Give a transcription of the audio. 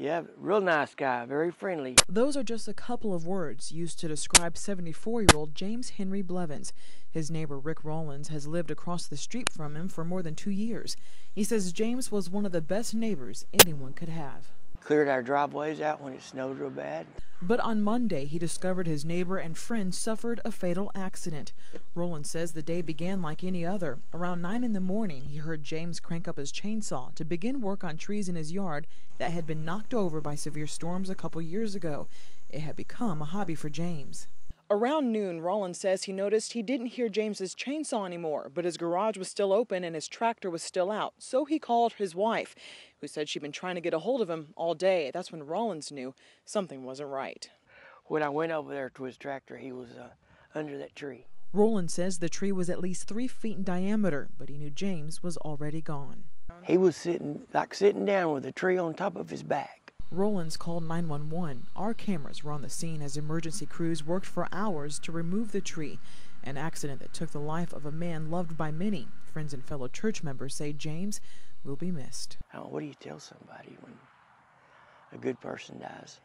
Yeah, real nice guy, very friendly. Those are just a couple of words used to describe 74-year-old James Henry Blevins. His neighbor Rick Rollins has lived across the street from him for more than 2 years. He says James was one of the best neighbors anyone could have. Cleared our driveways out when it snowed real bad. But on Monday, he discovered his neighbor and friend suffered a fatal accident. Rollins says the day began like any other. Around 9 in the morning, he heard James crank up his chainsaw to begin work on trees in his yard that had been knocked over by severe storms a couple years ago. It had become a hobby for James. Around noon, Rollins says he noticed he didn't hear James's chainsaw anymore, but his garage was still open and his tractor was still out, so he called his wife, who said she'd been trying to get a hold of him all day. That's when Rollins knew something wasn't right. When I went over there to his tractor, he was under that tree. Rollins says the tree was at least 3 feet in diameter, but he knew James was already gone. He was sitting down with a tree on top of his back. Rollins called 911. Our cameras were on the scene as emergency crews worked for hours to remove the tree, an accident that took the life of a man loved by many. Friends and fellow church members say James will be missed. What do you tell somebody when a good person dies?